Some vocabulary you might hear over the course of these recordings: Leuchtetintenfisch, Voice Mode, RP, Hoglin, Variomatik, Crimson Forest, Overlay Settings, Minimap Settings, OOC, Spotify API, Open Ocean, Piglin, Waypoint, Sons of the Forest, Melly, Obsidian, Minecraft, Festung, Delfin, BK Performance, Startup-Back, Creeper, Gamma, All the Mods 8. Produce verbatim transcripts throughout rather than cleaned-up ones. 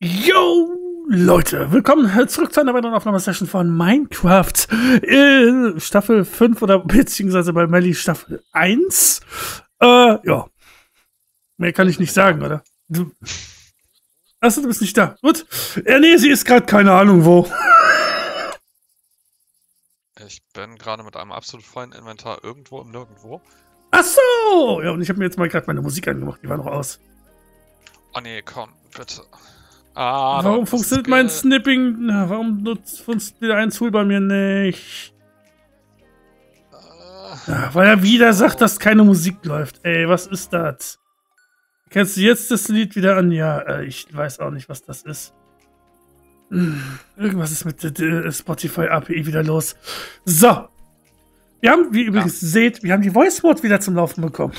Yo, Leute, willkommen zurück zu einer weiteren Aufnahmesession von Minecraft in Staffel fünf oder beziehungsweise bei Melly Staffel eins. Äh, ja. Mehr kann ich nicht sagen, oder? Du, achso, du bist nicht da. Gut. Ja, nee, sie ist gerade keine Ahnung wo. Ich bin gerade mit einem absolut vollen Inventar irgendwo im Nirgendwo. Achso! Ja, und ich habe mir jetzt mal gerade meine Musik angemacht, die war noch aus. Oh nee, komm, bitte. Ah, warum funktioniert mein Snipping? Warum nutzt wieder ein Tool bei mir nicht? Ach, weil er wieder sagt, dass keine Musik läuft. Ey, was ist das? Kennst du jetzt das Lied wieder an? Ja, ich weiß auch nicht, was das ist. Irgendwas ist mit der Spotify A P I wieder los. So. Wir haben, wie ihr übrigens seht, wir haben die Voice Mode wieder zum Laufen bekommen.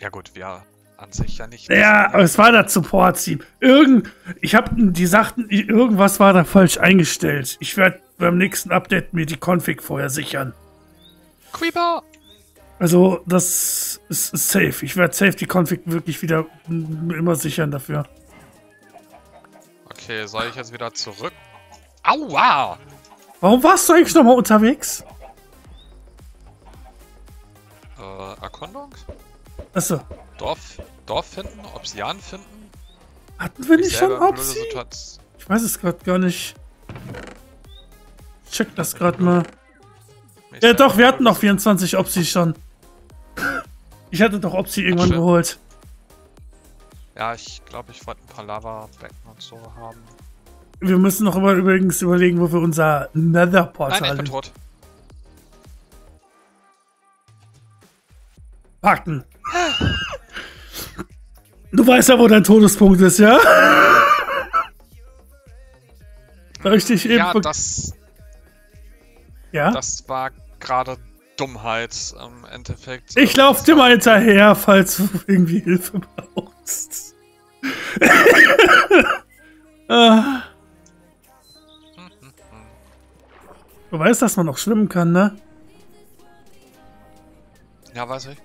Ja gut, wir... An sich ja nicht. Ja, aber es war das Support-Team. Irgend, ich hab, die sagten, irgendwas war da falsch eingestellt. Ich werde beim nächsten Update mir die Config vorher sichern. Creeper! Also, das ist, ist safe. Ich werde safe die Config wirklich wieder immer sichern dafür. Okay, soll ich jetzt wieder zurück? Aua! Warum warst du eigentlich nochmal unterwegs? Äh, Erkundung? Achso. Dorf, Dorf finden, Obsidian finden. Hatten wir nicht schon Obsidian? Ich weiß es gerade gar nicht. Ich check das gerade mal. Mich ja doch, wir hatten noch vierundzwanzig Obsi schon. Ich hatte doch Obsi irgendwann schön geholt. Ja, ich glaube, ich wollte ein paar Lava Becken und so haben. Wir müssen noch immer übrigens überlegen, wo wir unser Netherportal. Nein, ich bin tot. Packen. Du weißt ja, wo dein Todespunkt ist, ja? Da ich dich eben... Ja, das... Ja? Das war gerade Dummheit im Endeffekt. Ich laufe dir mal hinterher, falls du irgendwie Hilfe brauchst. Du weißt, dass man noch schwimmen kann, ne? Ja, weiß ich.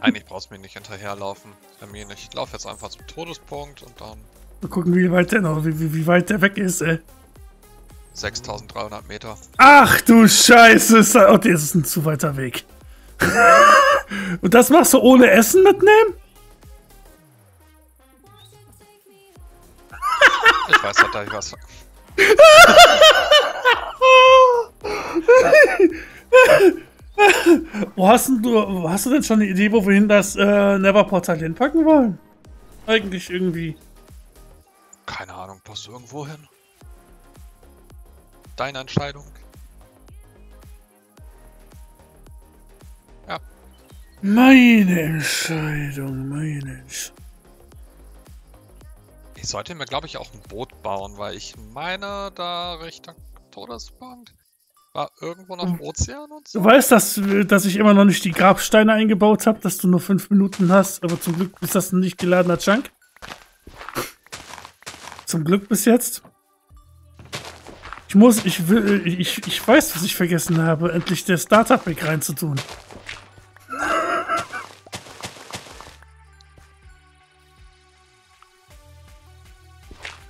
Eigentlich brauchst du mir nicht hinterherlaufen. Bei mir nicht. Ich laufe jetzt einfach zum Todespunkt und dann... Mal gucken, wie weit der noch, wie, wie, wie weit der weg ist, ey. sechstausenddreihundert Meter. Ach du Scheiße! Oh, das ist ein zu weiter Weg. Und das machst du ohne Essen mitnehmen? Ich weiß nicht, da ich was... Wo hast denn du, hast du denn schon eine Idee, wo wir hin das äh, Neverportal hinpacken wollen? Eigentlich irgendwie. Keine Ahnung, passt du irgendwo hin? Deine Entscheidung. Ja. Meine Entscheidung, meine Entscheidung. Ich sollte mir, glaube ich, auch ein Boot bauen, weil ich meine, da Richtung Todesbank. War irgendwo noch im Ozean und so? Du weißt, dass, dass ich immer noch nicht die Grabsteine eingebaut habe, dass du nur fünf Minuten hast, aber zum Glück ist das ein nicht geladener Chunk. Zum Glück bis jetzt. Ich muss, ich will, ich, ich weiß, was ich vergessen habe, endlich der Startup-Back reinzutun.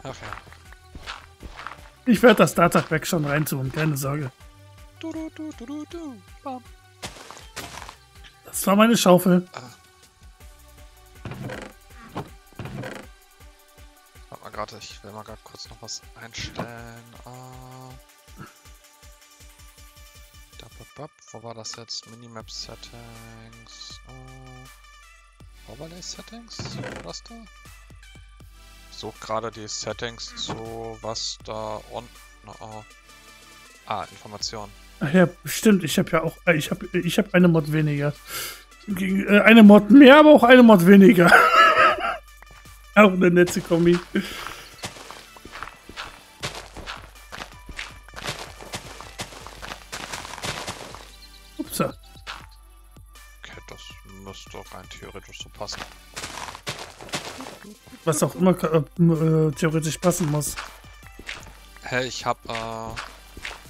Ach ja. Ich werde das Startup-Back schon reintun, keine Sorge. Du, du, du, du, du. Bam. Das war meine Schaufel. Ah. Warte mal grad, ich will mal gerade kurz noch was einstellen. Ah. Wo war das jetzt? Minimap Settings. Ah. Overlay Settings? Was da? Ich suche gerade die Settings zu, was da unten. Oh. Ah, Informationen. Ach ja, stimmt. Ich habe ja auch, ich habe, ich habe eine Mod weniger. Eine Mod mehr, aber auch eine Mod weniger. Auch eine nette Kombi. Upsa. Okay, das müsste rein theoretisch so passen. Was auch immer äh, äh, theoretisch passen muss. Hey, ich habe äh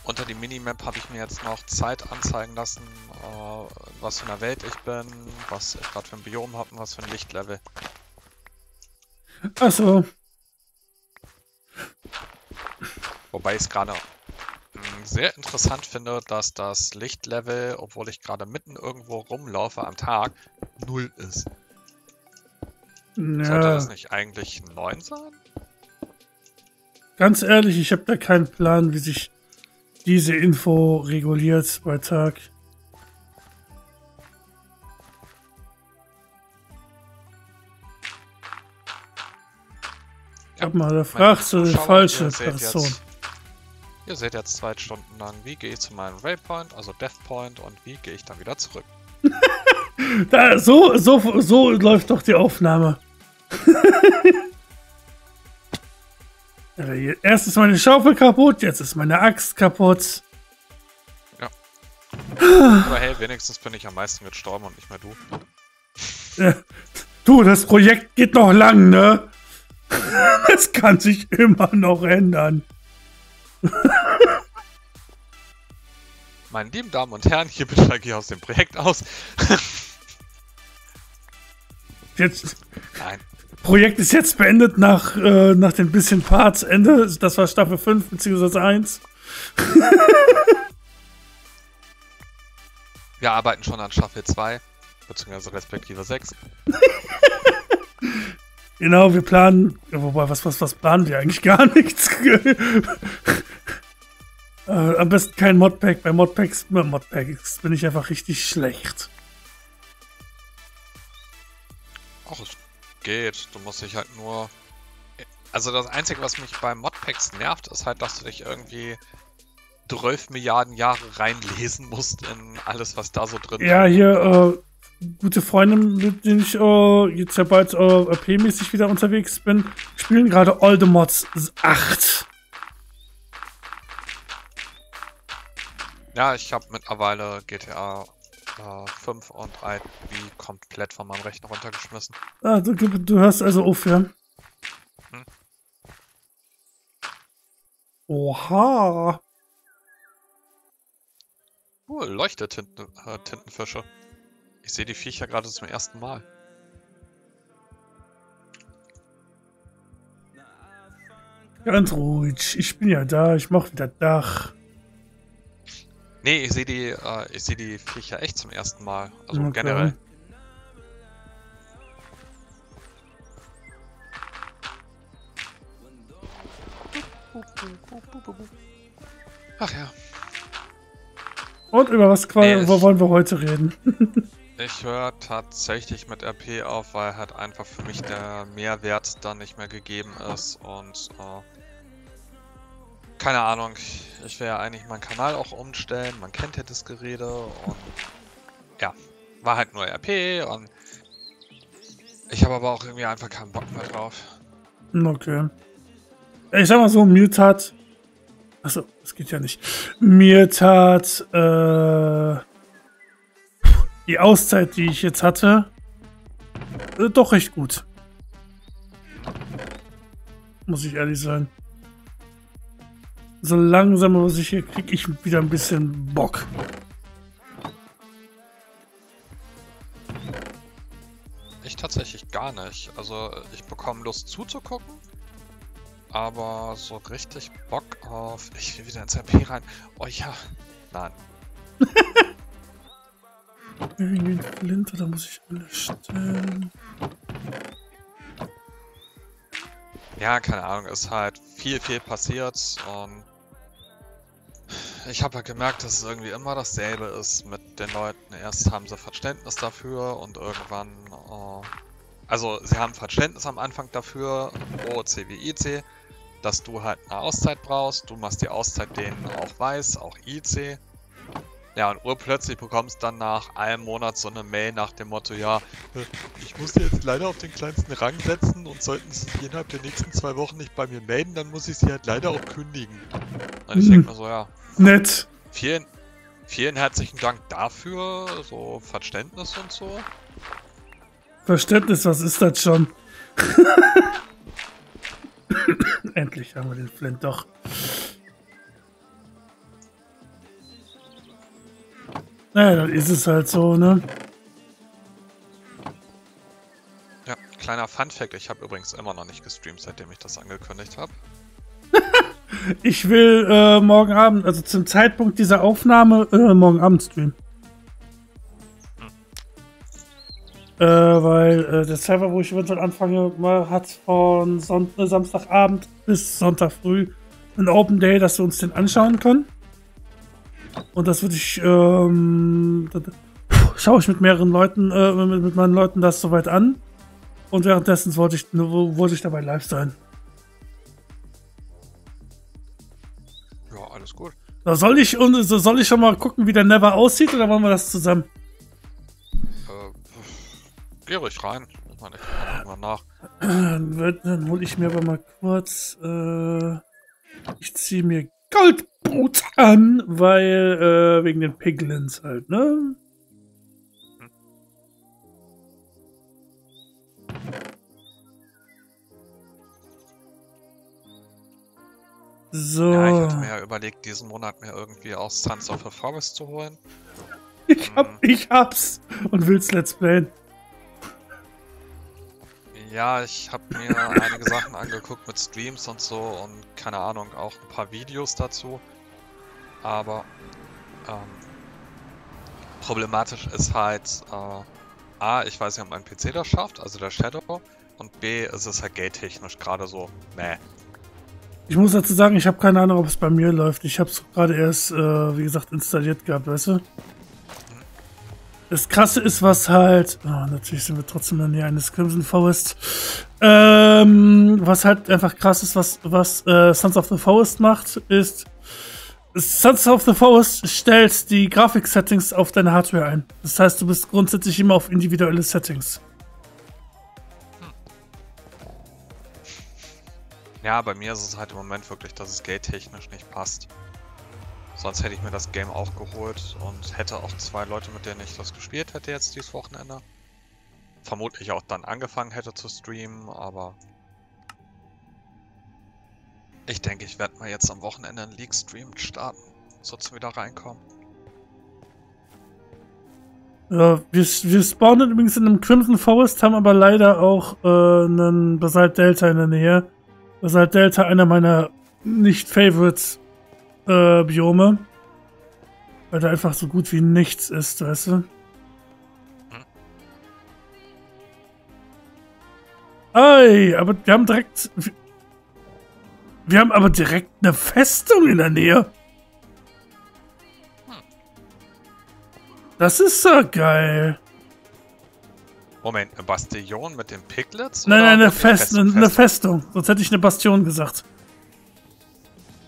unter die Minimap habe ich mir jetzt noch Zeit anzeigen lassen, äh, was für eine Welt ich bin, was ich gerade für ein Biom habe und was für ein Lichtlevel. Achso. Wobei ich es gerade sehr interessant finde, dass das Lichtlevel, obwohl ich gerade mitten irgendwo rumlaufe am Tag, null ist. Ja. Sollte das nicht eigentlich neun sein? Ganz ehrlich, ich habe da keinen Plan, wie sich diese Info reguliert bei Tag. Ich hab mal gefragt, so eine falsche Person. Jetzt, ihr seht jetzt zwei Stunden lang, wie gehe ich zu meinem Waypoint, also Deathpoint, und wie gehe ich dann wieder zurück. da, so, so, so läuft doch die Aufnahme. Erst ist meine Schaufel kaputt, jetzt ist meine Axt kaputt. Ja. Aber hey, wenigstens bin ich am meisten gestorben und nicht mehr du. Ja. Du, das Projekt geht noch lang, ne? Das kann sich immer noch ändern. Meine lieben Damen und Herren, hier bin ich hier aus dem Projekt aus. Jetzt. Nein. Projekt ist jetzt beendet nach, äh, nach den bisschen Parts Ende. Das war Staffel fünf bzw. eins. Wir arbeiten schon an Staffel zwei, beziehungsweise respektive sechs. Genau, wir planen, wobei, was, was, was planen wir eigentlich? Gar nichts. äh, am besten kein Modpack, bei Modpacks, bei Modpacks bin ich einfach richtig schlecht. Ach, es geht, du musst dich halt nur... Also das Einzige, was mich bei Modpacks nervt, ist halt, dass du dich irgendwie zwölf Milliarden Jahre reinlesen musst in alles, was da so drin ist. Ja, hier, äh... gute Freunde, mit denen ich uh, jetzt ja bald uh, R P-mäßig wieder unterwegs bin, spielen gerade All the Mods acht. Ja, ich habe mittlerweile G T A uh, fünf und I P komplett von meinem Rechner runtergeschmissen. Ah, du, du hörst also auf, ja? Hm. Oha! Oh, Leuchtetintenfische. Ich sehe die Viecher gerade zum ersten Mal. Ganz ruhig, ich bin ja da, ich mach wieder Dach. Nee, ich sehe die, äh, ich sehe die Viecher echt zum ersten Mal, also okay. Generell. Ach ja. Und über was nee, wo wollen wir heute reden? Ich höre tatsächlich mit R P auf, weil halt einfach für mich der Mehrwert dann nicht mehr gegeben ist und äh, keine Ahnung, ich will ja eigentlich meinen Kanal auch umstellen, man kennt ja das Gerede und ja, war halt nur R P und ich habe aber auch irgendwie einfach keinen Bock mehr drauf. Okay. Ich sag mal so, mir tat... Achso, das geht ja nicht. Mir tat... Äh... die Auszeit, die ich jetzt hatte, äh, doch recht gut. Muss ich ehrlich sein. So langsam, aber sicher kriege ich wieder ein bisschen Bock. Ich tatsächlich gar nicht. Also ich bekomme Lust zuzugucken, aber so richtig Bock auf... Ich will wieder ins R P rein. Oh ja. Nein. Irgendwie eine Flinte, da muss ich alle stellen. Ja, keine Ahnung, ist halt viel, viel passiert und ich habe halt gemerkt, dass es irgendwie immer dasselbe ist mit den Leuten. Erst haben sie Verständnis dafür und irgendwann, äh, also sie haben Verständnis am Anfang dafür, O O C wie I C, dass du halt eine Auszeit brauchst, du machst die Auszeit denen auch weiß, auch I C. Ja, und urplötzlich bekommst dann nach einem Monat so eine Mail nach dem Motto, ja, ich muss dir jetzt leider auf den kleinsten Rang setzen und sollten sie sich innerhalb der nächsten zwei Wochen nicht bei mir melden, dann muss ich sie halt leider auch kündigen. Und ich hm. denke mir so, ja. Nett. Vielen, vielen herzlichen Dank dafür, so Verständnis und so. Verständnis, was ist das schon? Endlich haben wir den Flint doch. Naja, dann ist es halt so, ne? Ja, Kleiner Funfact, ich habe übrigens immer noch nicht gestreamt, seitdem ich das angekündigt habe. Ich will äh, morgen Abend, also zum Zeitpunkt dieser Aufnahme, äh, morgen Abend streamen. Hm. Äh, weil äh, der Server, wo ich eventuell anfange, hat von Son Samstagabend bis Sonntag früh ein Open Day, dass wir uns den anschauen können. Und das würde ich, ähm, schaue ich mit mehreren Leuten, äh, mit, mit meinen Leuten das soweit an. Und währenddessen wollte ich, wollte ich dabei live sein. Ja, alles gut. Da soll ich, soll ich schon mal gucken, wie der Never aussieht, oder wollen wir das zusammen? Äh, geh ruhig rein. Ich meine, ich guck mal nach. Dann hole ich mir aber mal kurz, äh, ich ziehe mir Goldbrot an, weil, äh, wegen den Piglins halt, ne? So. Ja, ich hatte mir ja überlegt, diesen Monat mir irgendwie auch Sons of the Forest zu holen. Ich, hab, hm. ich hab's und will's Let's Playen. Ja, ich hab mir einige Sachen angeguckt mit Streams und so und keine Ahnung, auch ein paar Videos dazu. Aber ähm, problematisch ist halt äh, A, ich weiß nicht, ob mein P C das schafft, also der Shadow, und B, es ist halt gate-technisch gerade so, meh. Ich muss dazu sagen, ich habe keine Ahnung, ob es bei mir läuft. Ich habe es gerade erst, äh, wie gesagt, installiert gehabt, weißt du? Das Krasse ist, was halt... Oh, natürlich sind wir trotzdem in der Nähe eines Crimson Forest. Ähm, was halt einfach krass ist, was, was äh, Sons of the Forest macht, ist... Sons of the Forest stellt die Grafik-Settings auf deine Hardware ein. Das heißt, du bist grundsätzlich immer auf individuelle Settings. Ja, bei mir ist es halt im Moment wirklich, dass es gate-technisch nicht passt. Sonst hätte ich mir das Game auch geholt und hätte auch zwei Leute, mit denen ich das gespielt hätte jetzt dieses Wochenende. Vermutlich auch dann angefangen hätte zu streamen, aber... Ich denke, ich werde mal jetzt am Wochenende einen League-Stream starten, sodass wir wieder reinkommen. Ja, wir, wir spawnen übrigens in einem Crimson Forest, haben aber leider auch äh, einen Basalt Delta in der Nähe. Basalt Delta, einer meiner Nicht-Favorites-Biome. Äh, weil da einfach so gut wie nichts ist, weißt du? Hm. Ei, aber wir haben direkt... Wir haben aber direkt eine Festung in der Nähe. Hm. Das ist so geil. Moment, eine Bastion mit den Piglets? Nein, nein, eine, Fest, Festung, eine Festung. Festung. Sonst hätte ich eine Bastion gesagt.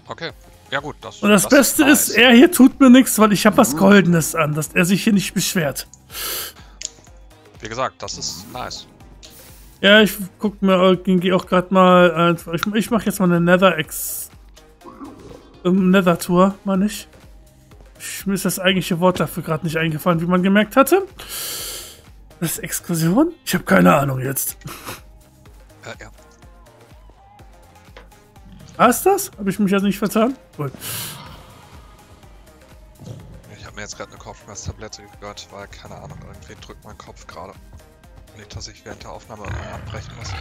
Okay, ja gut. Das, und das, das Beste ist, ist, er hier tut mir nichts, weil ich habe was Goldenes an, dass er sich hier nicht beschwert. Wie gesagt, das ist nice. Ja, ich guck mir, gehe auch gerade mal, ich, ich mache jetzt mal eine Nether-Ex... Nether-Tour, meine ich. ich. Mir ist das eigentliche Wort dafür gerade nicht eingefallen, wie man gemerkt hatte. Das ist Exkursion? Ich habe keine Ahnung jetzt. Ja, ja. Ah, ist das? Habe ich mich jetzt nicht vertan? Cool. Ich habe mir jetzt gerade eine Kopfschmerztablette gehört, weil, keine Ahnung, irgendwie drückt mein Kopf gerade. Nicht, dass ich während der Aufnahme abbrechen muss.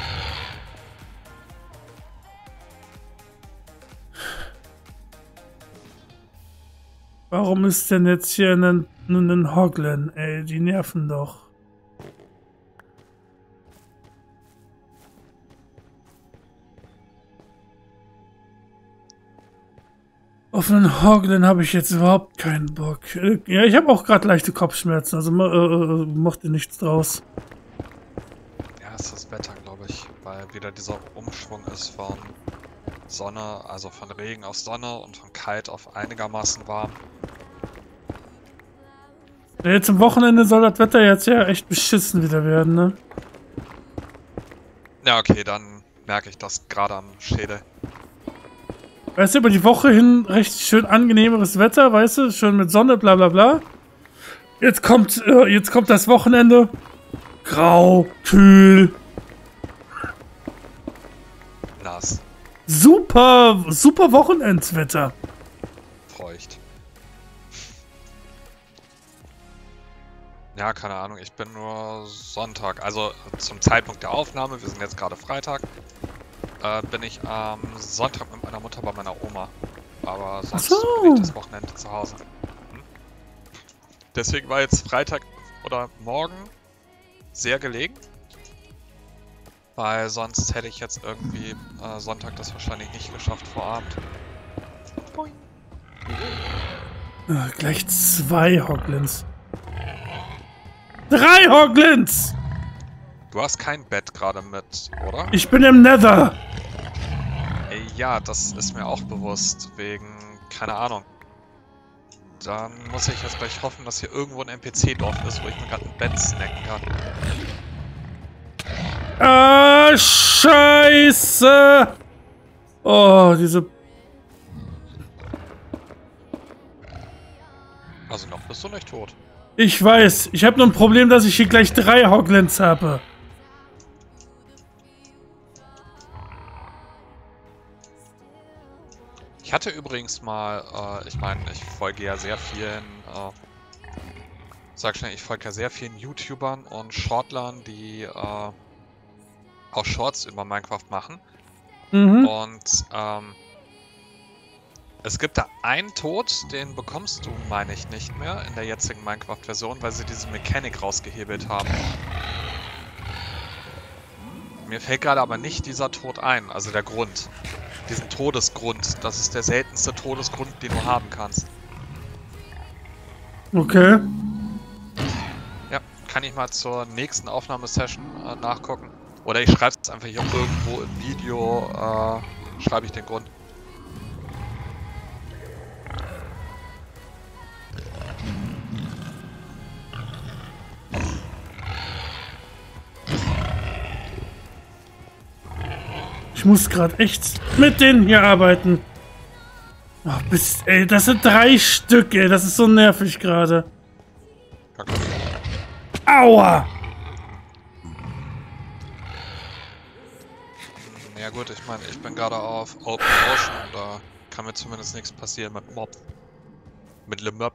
Warum ist denn jetzt hier ein, ein Hoglin? Ey, die nerven doch. Auf einen Hoglin habe ich jetzt überhaupt keinen Bock. Ja, ich habe auch gerade leichte Kopfschmerzen, also äh, macht ihr nichts draus. Ja, es ist das Wetter, glaube ich, weil wieder dieser Umschwung ist von Sonne, also von Regen auf Sonne und von kalt auf einigermaßen warm. Ja, jetzt am Wochenende soll das Wetter jetzt ja echt beschissen wieder werden, ne? Ja, okay, dann merke ich das gerade am Schädel. Weißt du, über die Woche hin recht schön angenehmeres Wetter, weißt du, schön mit Sonne, bla bla bla. Jetzt kommt, äh, jetzt kommt das Wochenende. Grau, kühl. Nass. Super, super Wochenendswetter. Feucht. Ja, keine Ahnung, ich bin nur Sonntag, also zum Zeitpunkt der Aufnahme, wir sind jetzt gerade Freitag, äh, bin ich am ähm, Sonntag mit meiner Mutter bei meiner Oma, aber sonst so. bin ich das Wochenende zu Hause. Hm? Deswegen war jetzt Freitag oder morgen sehr gelegen, weil sonst hätte ich jetzt irgendwie äh, Sonntag das wahrscheinlich nicht geschafft vor Abend. Boing. Ach, gleich zwei Hoglins. Drei Hoglins! Du hast kein Bett gerade mit, oder? Ich bin im Nether! Ey, ja, das ist mir auch bewusst, wegen... keine Ahnung. Dann muss ich jetzt gleich hoffen, dass hier irgendwo ein N P C-Dorf ist, wo ich mir gerade ein Bett snacken kann. Ah, scheiße! Oh, diese... Also noch bist du nicht tot. Ich weiß, ich habe nur ein Problem, dass ich hier gleich drei Hoglins habe. Ich hatte übrigens mal, äh, ich meine, ich folge ja sehr vielen, äh, sag schnell, ich folge ja sehr vielen YouTubern und Shortlern, die äh, auch Shorts über Minecraft machen. Mhm. Und ähm, es gibt da einen Tod, den bekommst du, meine ich, nicht mehr in der jetzigen Minecraft-Version, weil sie diese Mechanik rausgehebelt haben. Mir fällt gerade aber nicht dieser Tod ein, also der Grund. Diesen Todesgrund, das ist der seltenste Todesgrund, den du haben kannst. Okay. Ja, kann ich mal zur nächsten Aufnahmesession äh, nachgucken. Oder ich schreibe es einfach hier irgendwo im Video, äh, schreibe ich den Grund. Ich muss gerade echt mit denen hier arbeiten. Oh, bist, ey, das sind drei Stück, ey. Das ist so nervig gerade. Aua! Ja gut, ich meine, ich bin gerade auf Open Ocean. Da kann mir zumindest nichts passieren mit Mob. Mit Le Mob.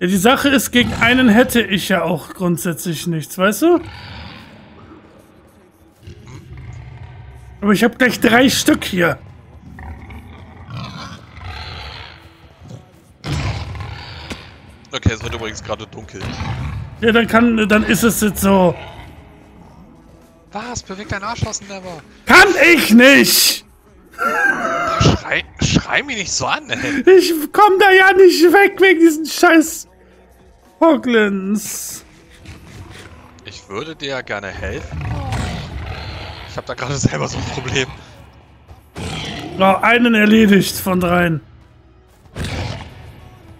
Ja, die Sache ist, gegen einen hätte ich ja auch grundsätzlich nichts, weißt du? Aber ich habe gleich drei Stück hier. Okay, es wird übrigens gerade dunkel. Ja, dann kann, dann ist es jetzt so. Was? Bewegt dein Arsch aus dem Never. Kann ich nicht! Schrei, schrei mich nicht so an, ey. Ich komm da ja nicht weg wegen diesen scheiß Hoglins. Ich würde dir ja gerne helfen. Ich hab da gerade selber so ein Problem. Oh, einen erledigt von dreien.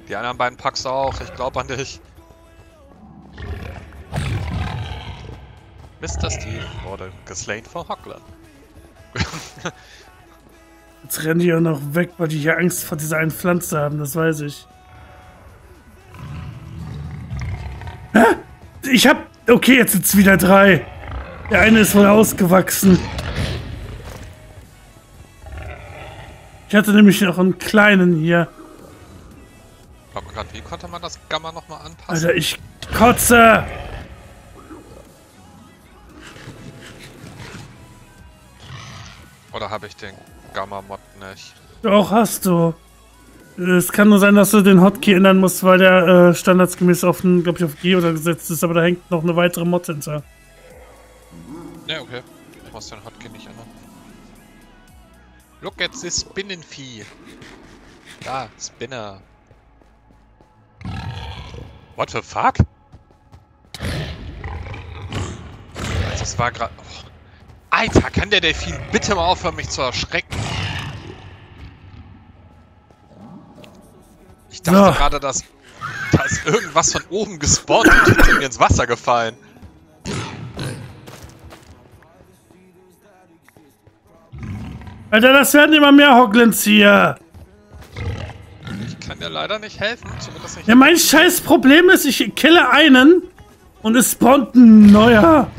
Die anderen beiden packst du auch. Ich glaube an dich. Mister Steve wurde geslayed von Hoglin. Jetzt rennen die auch noch weg, weil die hier Angst vor dieser einen Pflanze haben. Das weiß ich. Hä? Ich hab... Okay, jetzt sind's wieder drei. Der eine ist wohl ausgewachsen. Ich hatte nämlich noch einen kleinen hier. Glaub mal grad, wie konnte man das Gamma nochmal anpassen? Alter, ich kotze! Oder habe ich den Gamma-Mod nicht? Doch, hast du. Es kann nur sein, dass du den Hotkey ändern musst, weil der äh, standardsgemäß auf, glaub ich, auf G oder gesetzt ist, aber da hängt noch eine weitere Mod hinter. Ja, okay. Ich muss den Hotkey nicht ändern. Look at this Spinnenvieh. Da, Spinner. What the fuck? Also, das war gerade... Oh. Alter, kann der Delfin bitte mal aufhören, mich zu erschrecken? Ich dachte oh. gerade, dass... Da ist irgendwas von oben gespawnt und ist mir ins Wasser gefallen. Alter, das werden immer mehr Hoglins hier. Ich kann dir leider nicht helfen. Zumindest nicht. Ja, mein scheiß Problem ist, ich kille einen und es spawnt ein neuer.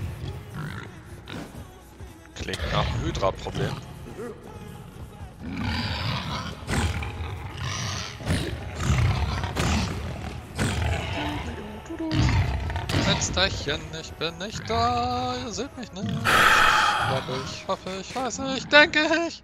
Klingt nach einem Hydra-Problem. Fensterchen, ich bin nicht da, ihr seht mich nicht. Ich glaube, ich hoffe, ich weiß nicht, denke ich.